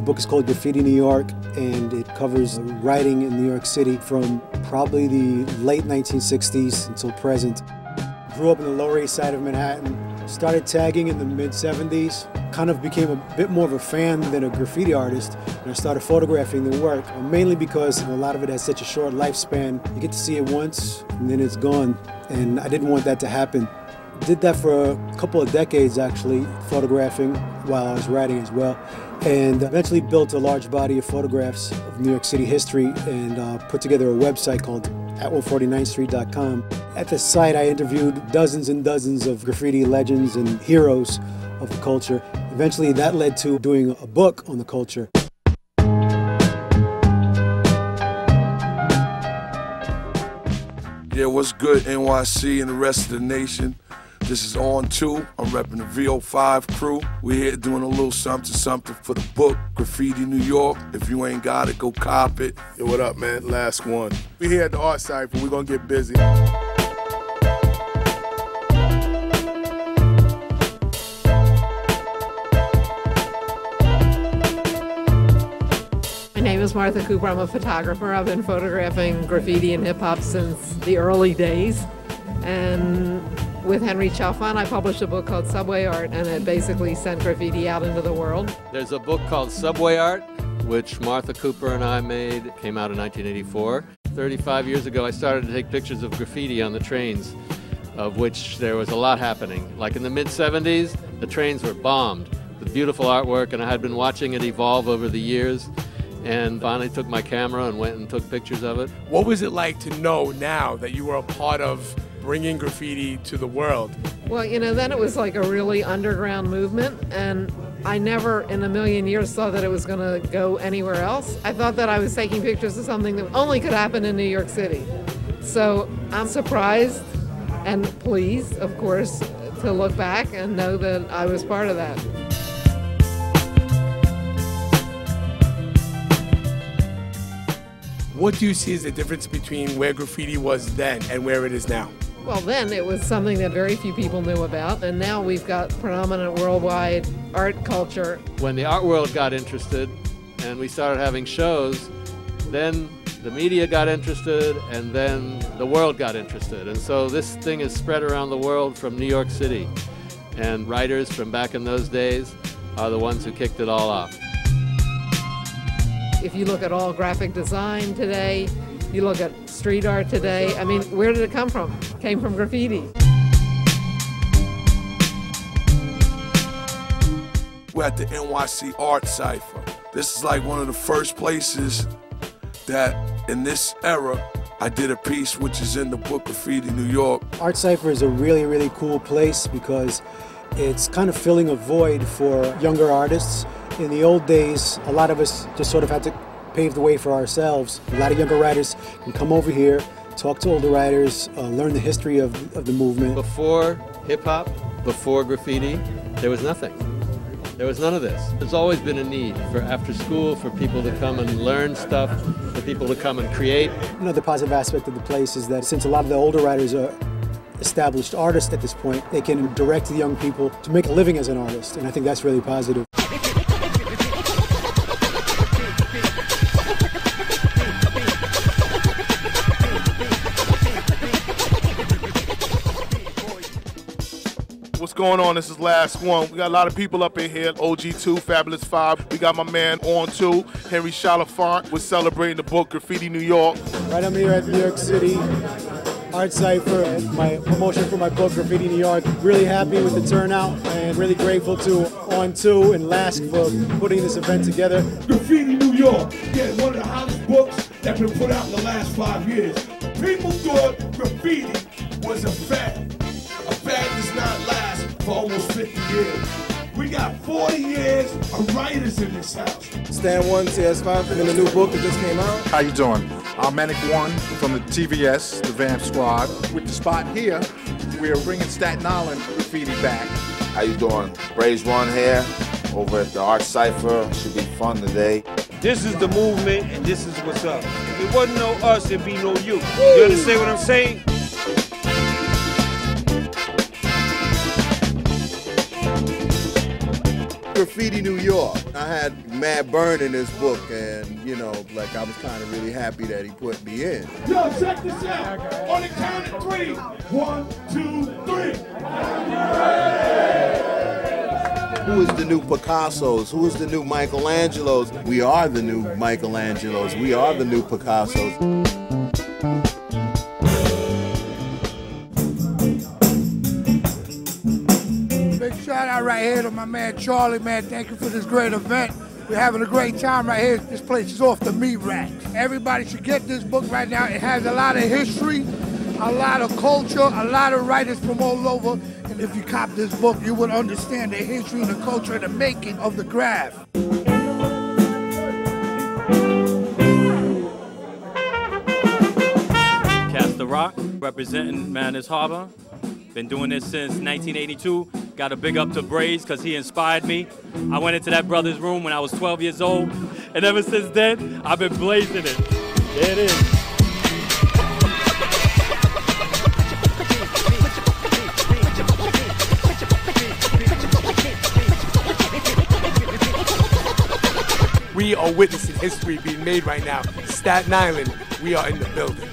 The book is called Graffiti New York, and it covers writing in New York City from probably the late 1960s until present. Grew up in the Lower East Side of Manhattan, started tagging in the mid-70s, kind of became a bit more of a fan than a graffiti artist, and I started photographing the work, mainly because a lot of it has such a short lifespan. You get to see it once, and then it's gone, and I didn't want that to happen. Did that for a couple of decades, actually, photographing while I was writing as well, and eventually built a large body of photographs of New York City history and put together a website called at 149th Street.com. At the site, I interviewed dozens and dozens of graffiti legends and heroes of the culture. Eventually, that led to doing a book on the culture. Yeah, what's good, NYC and the rest of the nation? This is On Two. I'm repping the V05 crew. We're here doing a little something for the book, Graffiti New York. If you ain't got it, go cop it. Yo, what up, man? Last one. We here at the Art Cypher. We're gonna get busy. My name is Martha Cooper. I'm a photographer. I've been photographing graffiti and hip hop since the early days, and with Henry Chalfant, I published a book called Subway Art, and it basically sent graffiti out into the world. There's a book called Subway Art, which Martha Cooper and I made. It came out in 1984. 35 years ago, I started to take pictures of graffiti on the trains, of which there was a lot happening. Like in the mid-70s, the trains were bombed with beautiful artwork, and I had been watching it evolve over the years, and finally took my camera and went and took pictures of it. What was it like to know now that you were a part of bringing graffiti to the world? Well, you know, then it was like a really underground movement, and I never in a million years thought that it was going to go anywhere else. I thought that I was taking pictures of something that only could happen in New York City. So I'm surprised and pleased, of course, to look back and know that I was part of that. What do you see as the difference between where graffiti was then and where it is now? Well, then it was something that very few people knew about, and now we've got predominant worldwide art culture. When the art world got interested and we started having shows, then the media got interested, and then the world got interested. And so this thing is spread around the world from New York City, and writers from back in those days are the ones who kicked it all off. If you look at all graphic design today, you look at street art today, I mean, where did it come from? It came from graffiti. We're at the NYC Art Cypher. This is like one of the first places that, in this era, I did a piece which is in the book Graffiti New York. Art Cypher is a really, really cool place because it's kind of filling a void for younger artists. In the old days, a lot of us just sort of had to pave the way for ourselves. A lot of younger writers can come over here, talk to older writers, learn the history of the movement. Before hip-hop, before graffiti, there was nothing. There was none of this. There's always been a need for after school, for people to come and learn stuff, for people to come and create. Another positive aspect of the place is that since a lot of the older writers are established artists at this point, they can direct the young people to make a living as an artist, and I think that's really positive. What's going on? This is Last One. We got a lot of people up in here. OG2, Fabulous 5. We got my man On Two, Henry Chalfant. We're celebrating the book Graffiti New York. Right, I'm here at New York City Art Cypher and my promotion for my book Graffiti New York. Really happy with the turnout and really grateful to On Two and Last for putting this event together. Graffiti New York, yeah, one of the hottest books that's been put out in the last 5 years. People thought graffiti was a fad. A fad does not last for almost 50 years. We got 40 years of writers in this house. Stan One, TS Five, and the new book that just came out. How you doing? I'm Manic One from the TVS, the Vamp Squad. With the spot here, we are bringing Staten Island graffiti back. How you doing? Braze One here over at the Art Cypher. It should be fun today. This is the movement, and this is what's up. If it wasn't no us, it'd be no you. Woo! You understand what I'm saying? Graffiti New York. I had Mad Burn in this book, and you know, like, I was kind of really happy that he put me in. Yo, check this out. On the count of three. 1, 2, 3. Who is the new Picassos? Who is the new Michelangelos? We are the new Michelangelos. We are the new Picassos. Shout out right here to my man Charlie, man. Thank you for this great event. We're having a great time right here. This place is off the meat rack. Everybody should get this book right now. It has a lot of history, a lot of culture, a lot of writers from all over. And if you cop this book, you will understand the history, the culture, and the making of the craft. Cast the Rock, representing Manus Harbor. Been doing this since 1982. Got a big up to Braze because he inspired me. I went into that brother's room when I was 12 years old, and ever since then, I've been blazing it. There it is. We are witnessing history being made right now. Staten Island, we are in the building.